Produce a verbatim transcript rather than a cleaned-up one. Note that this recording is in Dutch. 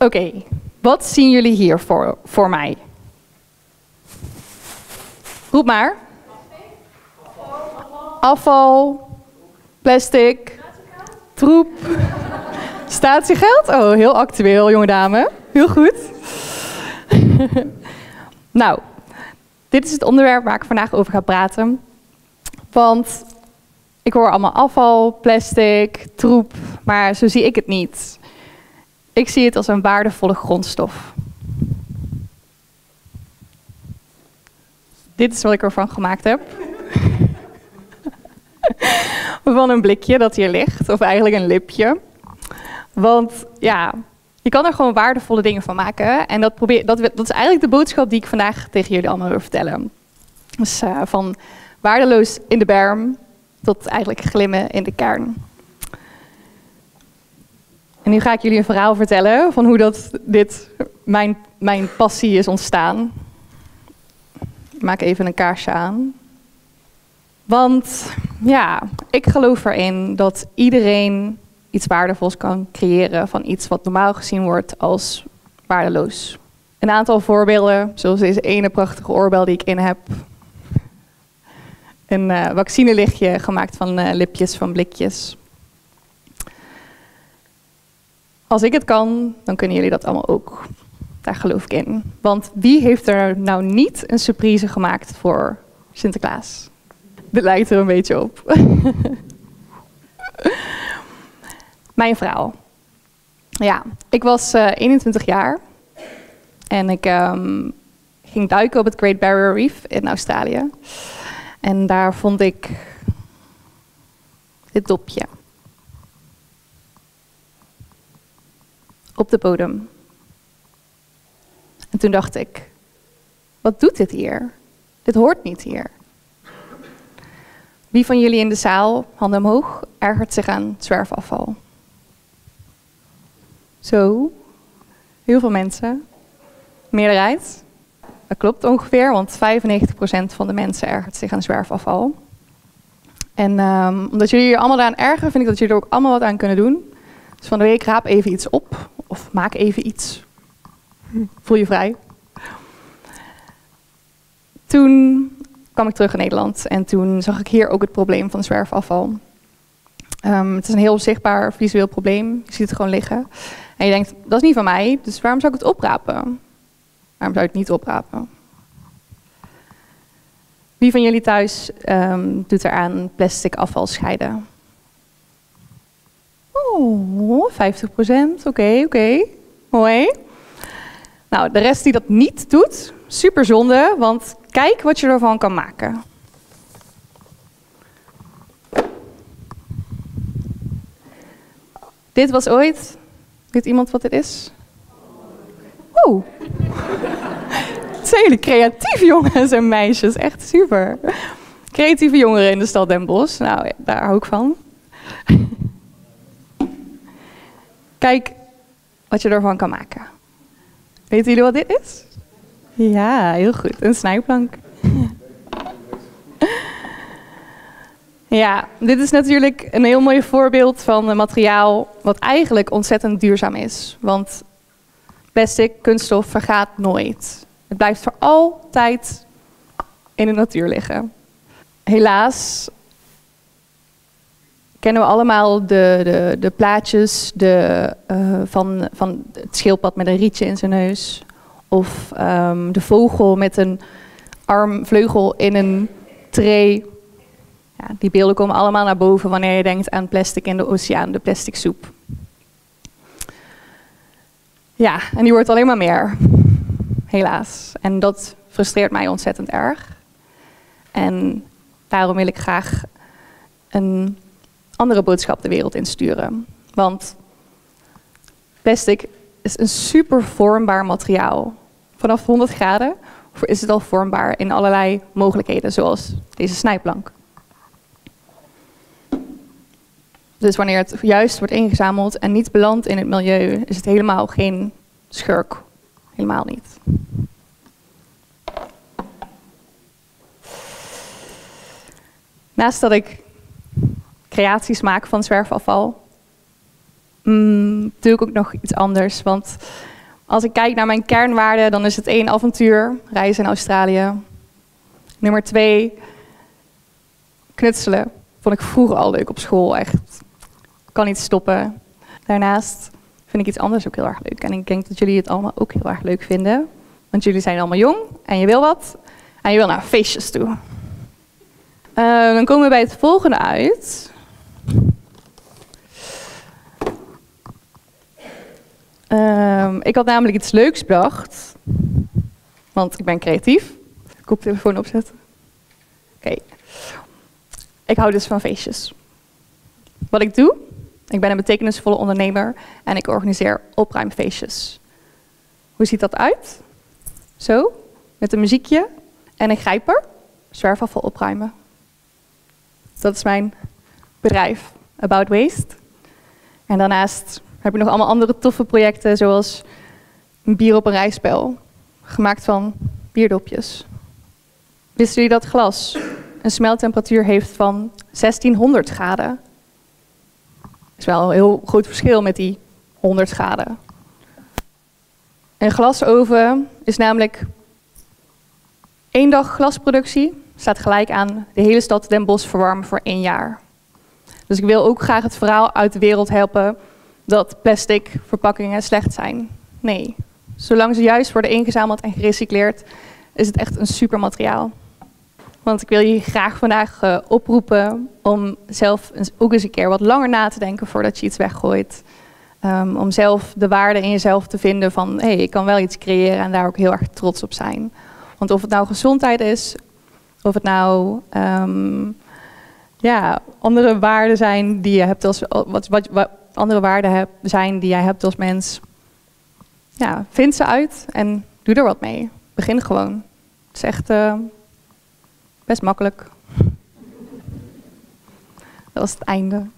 Oké, okay. Wat zien jullie hier voor, voor mij? Roep maar. Afval, plastic, troep, statiegeld. Oh, heel actueel, jonge dame. Heel goed. Nou, dit is het onderwerp waar ik vandaag over ga praten. Want ik hoor allemaal afval, plastic, troep, maar zo zie ik het niet. Ik zie het als een waardevolle grondstof. Dit is wat ik ervan gemaakt heb. Van een blikje dat hier ligt, of eigenlijk een lipje. Want ja, je kan er gewoon waardevolle dingen van maken. En dat, probeer, dat, dat is eigenlijk de boodschap die ik vandaag tegen jullie allemaal wil vertellen. Dus uh, van waardeloos in de berm tot eigenlijk glimmen in de kern. En nu ga ik jullie een verhaal vertellen van hoe dat dit mijn, mijn passie is ontstaan. Ik maak even een kaarsje aan. Want ja, ik geloof erin dat iedereen iets waardevols kan creëren van iets wat normaal gezien wordt als waardeloos. Een aantal voorbeelden, zoals deze ene prachtige oorbel die ik in heb. Een uh, vaccinelichtje gemaakt van uh, lipjes van blikjes. Als ik het kan, dan kunnen jullie dat allemaal ook. Daar geloof ik in. Want wie heeft er nou niet een surprise gemaakt voor Sinterklaas? Dit lijkt er een beetje op. Mijn verhaal. Ja, ik was uh, eenentwintig jaar en ik um, ging duiken op het Great Barrier Reef in Australië. En daar vond ik dit dopje. Op de bodem. En toen dacht ik, wat doet dit hier? Dit hoort niet hier. Wie van jullie in de zaal, handen omhoog, ergert zich aan zwerfafval? Zo, heel veel mensen. Meerderheid. Dat klopt ongeveer, want vijfennegentig procent van de mensen ergert zich aan zwerfafval. En um, omdat jullie hier allemaal daaraan ergeren, vind ik dat jullie er ook allemaal wat aan kunnen doen. Dus van de week raap even iets op, of maak even iets. Voel je vrij. Toen kwam ik terug in Nederland en toen zag ik hier ook het probleem van zwerfafval. Um, het is een heel zichtbaar visueel probleem. Je ziet het gewoon liggen. En je denkt, dat is niet van mij, dus waarom zou ik het oprapen? Waarom zou ik het niet oprapen? Wie van jullie thuis um, doet er aan plastic afval scheiden? Oh, vijftig procent. Oké, okay, oké. Okay. Mooi. Nou, de rest die dat niet doet, super zonde, want kijk wat je ervan kan maken. Dit was ooit... Weet iemand wat dit is? Oeh. Zijn jullie creatief, jongens en meisjes. Echt super. Creatieve jongeren in de stad Den Bosch. Nou, daar hou ik van. Kijk wat je ervan kan maken. Weten jullie wat dit is? Ja, heel goed. Een snijplank. Ja, dit is natuurlijk een heel mooi voorbeeld van een materiaal wat eigenlijk ontzettend duurzaam is. Want plastic, kunststof, vergaat nooit. Het blijft voor altijd in de natuur liggen. Helaas kennen we allemaal de, de, de plaatjes de, uh, van, van het schildpad met een rietje in zijn neus. Of um, de vogel met een armvleugel in een tray. Ja, die beelden komen allemaal naar boven wanneer je denkt aan plastic in de oceaan, de plastic soep. Ja, en die wordt alleen maar meer. Helaas. En dat frustreert mij ontzettend erg. En daarom wil ik graag een andere boodschap de wereld insturen. Want plastic is een super vormbaar materiaal. Vanaf honderd graden is het al vormbaar in allerlei mogelijkheden, zoals deze snijplank. Dus wanneer het juist wordt ingezameld en niet belandt in het milieu, is het helemaal geen schurk. Helemaal niet. Naast dat ik creaties maak van zwerfafval, mm, doe ik ook nog iets anders. Want Als ik kijk naar mijn kernwaarden, dan is het één avontuur, reizen in Australië. Nummer twee, knutselen. Vond ik vroeger al leuk op school, echt. Kan niet stoppen. Daarnaast vind ik iets anders ook heel erg leuk. En ik denk dat jullie het allemaal ook heel erg leuk vinden. Want jullie zijn allemaal jong en je wil wat. En je wil naar feestjes toe. Uh, dan komen we bij het volgende uit. Uh, ik had namelijk iets leuks bedacht. Want ik ben creatief. Koptelefoon opzetten. Oké. Okay. Ik hou dus van feestjes. Wat ik doe? Ik ben een betekenisvolle ondernemer en ik organiseer opruimfeestjes. Hoe ziet dat uit? Zo, met een muziekje en een grijper. Zwerfafval opruimen. Dat is mijn bedrijf, About Waste. En daarnaast heb ik nog allemaal andere toffe projecten, zoals een bier op een rijspel. Gemaakt van bierdopjes. Wisten jullie dat glas een smeltemperatuur heeft van zestienhonderd graden? Dat is wel een heel groot verschil met die honderd graden. Een glasoven is namelijk één dag glasproductie. Staat gelijk aan de hele stad Den Bosch verwarmen voor één jaar. Dus ik wil ook graag het verhaal uit de wereld helpen dat plastic verpakkingen slecht zijn. Nee, zolang ze juist worden ingezameld en gerecycleerd, is het echt een super materiaal. Want ik wil je graag vandaag uh, oproepen om zelf eens, ook eens een keer wat langer na te denken voordat je iets weggooit. Um, om zelf de waarde in jezelf te vinden van, hé, hey, ik kan wel iets creëren en daar ook heel erg trots op zijn. Want of het nou gezondheid is, of het nou um, ja, andere waarden zijn die je hebt als, wat, wat, wat andere waarden heb, zijn die jij hebt als mens. Ja, vind ze uit en doe er wat mee. Begin gewoon. Het is echt... Uh, Best makkelijk. Dat was het einde.